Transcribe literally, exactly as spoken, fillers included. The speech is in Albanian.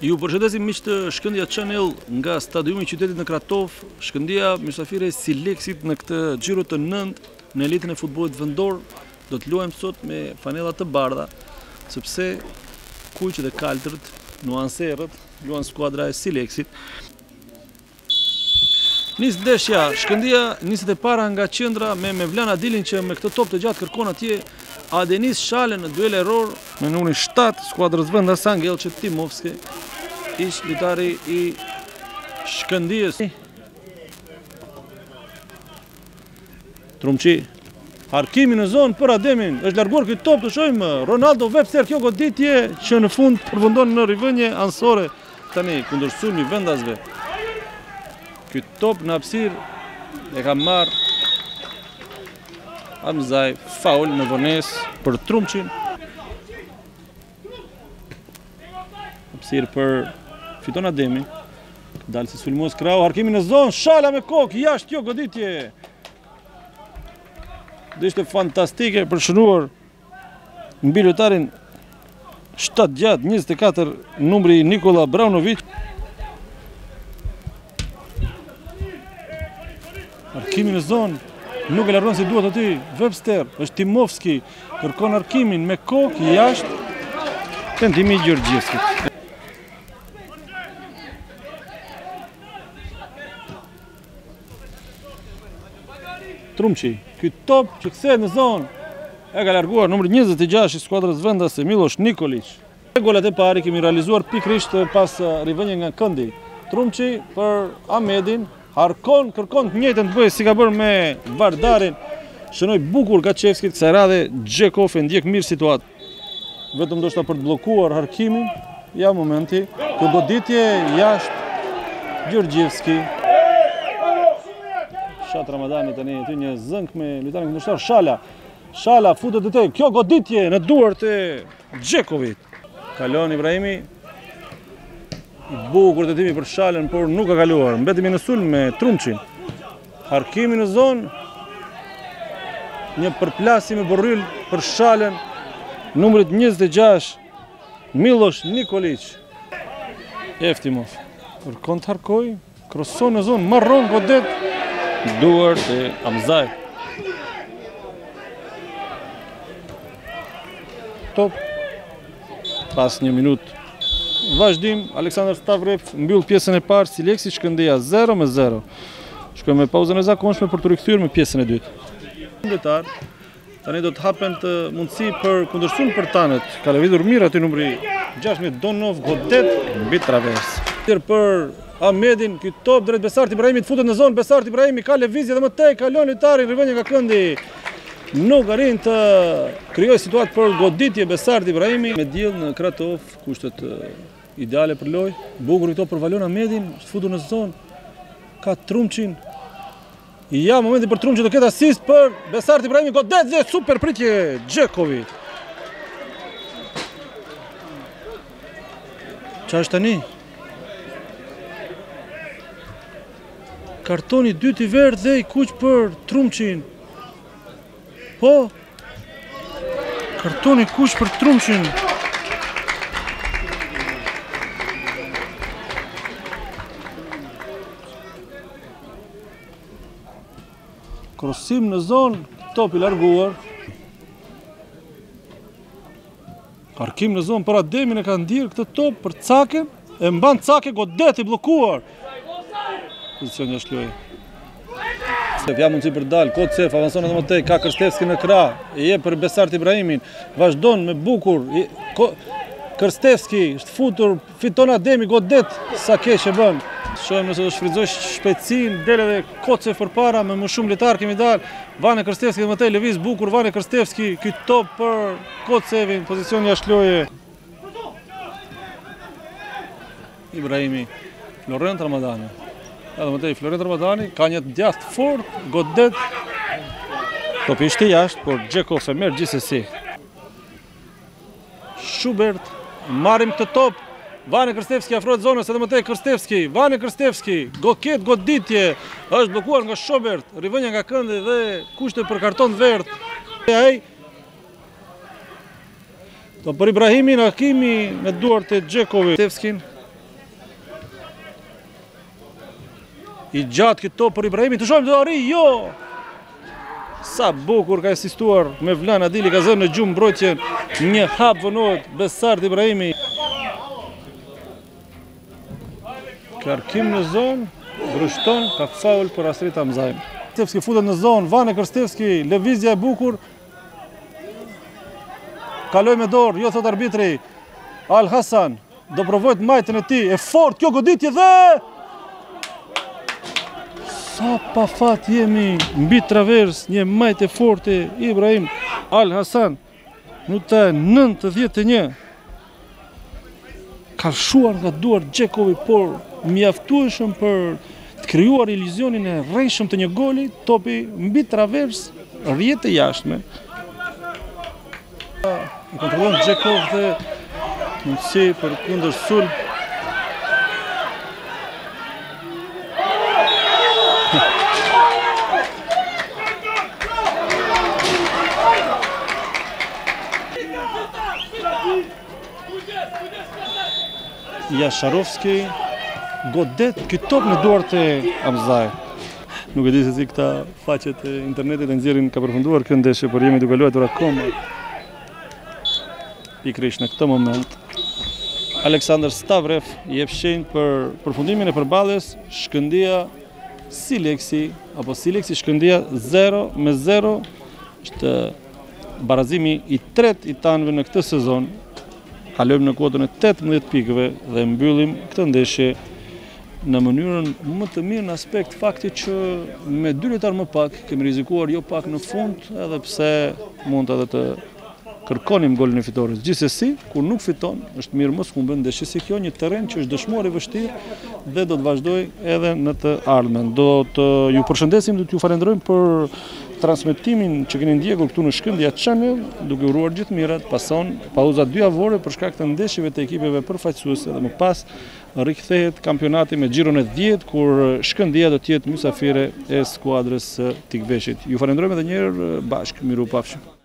Ju përshëndesim miqtë Shkëndija Channel nga stadiumi i qytetit në Kratov, Shkëndija mysafire e Sileksit në këtë xhiro të nëntë në elitën e futbollit vendor. Do të luajmë sot me fanella të bardha, sepse kuqët e kaltërt, nuancerët, luan skuadra e Sileksit. Nis ndeshja, Shkëndija niset e para nga qendra me me Vlan Adilin që me këtë top të gjatë kërkon atje Adenis Shala në duel error me numrin shtatë skuadrës vendas angel që Timovski ish lojtari i Shkëndijës. Trumçi, harkimi në zonë për Ademin, është larguar këtë top të shohim Ronaldo Webster, kjo goditje që në fund përfundon në rivënje ansore tani kundërshtymi vendasve. Ky top në hapësirë e ka marrë Amzaj, faul në vonesë për Trumçin. Hapësirë për Fitona Demi. Dalë si sulmues krau, harkimi në zonë, Shala me kokë, jashtë kjo goditje. Dhe ishte fantastike për shënuar mbi lojtarin shtatë gjatë, njëzet e katër numri Nikola Braunović. Harkimi në zonë, nuk e largon si duhet aty, Webster, është Timovski, kërkon arkimin me kokë jashtë, tentimi i Gjorgjieski. Trumçi, ky top që kthehet në zonë, e ka larguar numri njëzet e gjashtë i skuadrës vendase Milosh Nikolic. Golat e parë kemi realizuar pikërisht pas rivënje nga këndi. Trumçi për Amedin, harkon, kërkon të njëjtën të bëjë si ka bërë me Vardarin. Shënoi bukur ka Čevskit, kësaj radhe Gjekov e ndjek mirë situatë. Vetëm ndoshta për të bllokuar harkimin, ja momenti, ku goditje jashtë Gjorgjievski. Shat Ramadani tani aty një zënk me lojtarin kundërshtar Shala. Shala futet te. Kjo goditje në duart e Gjekovit. Kalon Ibrahimi. I bukur tentimi për Shalën, por nuk ka kaluar. Mbetemi në sulm me Trumçin. Harkimi në zonë. Një përplasje me borryl për Shalën, numrit njëzet e gjashtë Milosh Nikolic. Eftimov. Për kontë harkoj, kroson në zonë, marron godet duart e Amzaj. Top. Pas një minut vazhdim, Aleksandr Stavref mbyll pjesën e parë, Sileksi Shkëndija zero zero. Shkojmë me pauzën e zakonshme për të rikthyer me pjesën e dytë. Ndërtar, tani do të hapen të mundësi për kundërshtim për tanët. Ka lëvidur mirë aty numri gjashtëdhjetë Donov godet mbi travers. Për Amedin, ky top drejt Besart Ibrahimit, futet në zonë, Besart Ibrahimi ka lëvizje dhe më tej, kalon lojtari, rivënje nga këndi. Nuk arrin të krijoj situatë për goditje Besart Ibrahimi. Me diell në Kratov, kushtet ideale për lojë. Bukur i top për Valion Amedin, futur në zonë, ka Trumçin. Ja, momenti për Trumçin do ketë asist për Besart Ibrahimi, godet dhe super pritje Gjekovit. Qa është tani? Kartoni dytë i verdh dhe i kuq për Trumçin. Po, kartoni kuq për Trumçin. Krosim në zonë, top i larguar. Harkim në zonë për Ademin, e ka ndirë këtë top për Cake, e mban Cake godet i bllokuar. Pozicion jashtë lojë. Ja mundësi për dalë, Kocev avanson edhe më tej, ka Krstevski në krah, e jep për Besart Ibrahimin, vazhdon me bukur, Krstevski është futur, Fitona Demi godet, sa keq e bën. Shohim nëse do shfrytëzoj shpejtësinë, del edhe Kocev përpara, me më shumë lojtarë kemi dalë. Vane Krstevski edhe më tej lëviz bukur, Vane Krstevski, ky top për Kocevin, pozicion jashtë lojë. Ibrahimi, Florend Rëbatani. Edhe më tej, Florend Rëbatani ka një djathtë fort, godet. Topi ishte jashtë, por Gjekov e merr gjithsesi. Shuberth, marrim këtë top. Vane Krstevski afrohet zonës, edhe më tej Krstevski, Vane Krstevski, goket goditje, është bllokuar nga Shuberth, rivënja nga këndi dhe kushte për karton verdh. Ai do për Ibrahimin, hakimi me duart e Gjekovit. Krstevskin i gjatë këtë top për Ibrahimi, të shohim të arri, jo! Sa bukur ka asistuar me Vlan Adili, ka zënë në gjumë mbrojtjen, një hap vënohet Besart Ibrahimi. Kërkim në zonë, brushton, ka faul për Asrit Amzaj. Krstevski futet në zonë, Vane Krstevski, lëvizja e bukur. Kaloj me dorë, jo thot arbitri, Al Hasan, do provojt majtën e ti, e fort, kjo goditje dhe... Sa pa fat jemi mbi travers, një majtë e fort e Ibrahim Al Hasan, minuta nëntëdhjetë e një. Ka shuar nga duar Gjekovi, por mjaftueshëm për të krijuar iluzionin e rrejshëm të një goli, topi mbi travers, rrjetë e jashtme. E kontrollon Gjekov dhe mundësi për kundër sulb. Ja Sharovski godet këtë top në duart e Amzaj. Nuk e di se si këta faqet e internetit e nxjerrin ka përfunduar këtë ndeshje, por jemi duke luajtur akoma. Pikrish në këtë moment Aleksandr Stavref jep shenjë për përfundimin e përballjes. Shkëndija Sileksi apo Sileksi Shkëndija zero me zero është barazimi i tretë i tanëve në këtë sezon. Kalojmë në kuotën e tetëmbëdhjetë pikëve dhe mbyllim këtë ndeshje në mënyrën më të mirë në aspekt faktit që me dy lojtarë më pak kemi rizikuar jo pak në fund, edhe pse mund edhe të kërkonim golin e fitorit. Gjithsesi, kur nuk fiton, është mirë mos humbën ndeshje si kjo, një terren që është dëshmuar i vështirë dhe do të vazhdojë edhe në të ardhmen. Do të ju përshëndesim, do t'ju falenderojmë për transmetimin që keni ndjekur këtu në Shkëndija Channel, duke uruar gjithë mirat. Pason pauza dy javore për shkak të ndeshjeve të ekipeve përfaqësuese dhe më pas rikthehet kampionati me xhiron e dhjetë kur Shkëndija do të jetë mysafire e skuadrës së Tikveshit. Ju falenderojmë edhe një herë bashkë, miru pafshim.